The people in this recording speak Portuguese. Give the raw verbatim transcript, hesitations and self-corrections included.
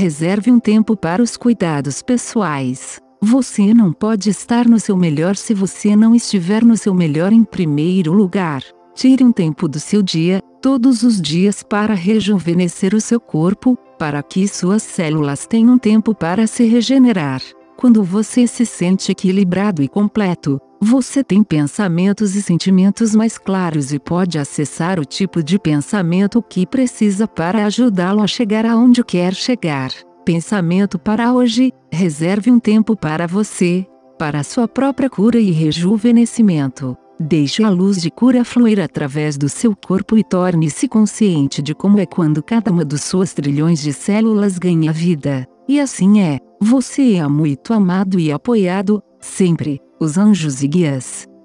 Reserve um tempo para os cuidados pessoais. Você não pode estar no seu melhor se você não estiver no seu melhor em primeiro lugar. Tire um tempo do seu dia, todos os dias, para rejuvenescer o seu corpo, para que suas células tenham tempo para se regenerar. Quando você se sente equilibrado e completo, você tem pensamentos e sentimentos mais claros e pode acessar o tipo de pensamento que precisa para ajudá-lo a chegar aonde quer chegar. Pensamento para hoje: reserve um tempo para você, para sua própria cura e rejuvenescimento. Deixe a luz de cura fluir através do seu corpo e torne-se consciente de como é quando cada uma de suas trilhões de células ganha vida. E assim é, você é muito amado e apoiado, sempre. Os anjos e guias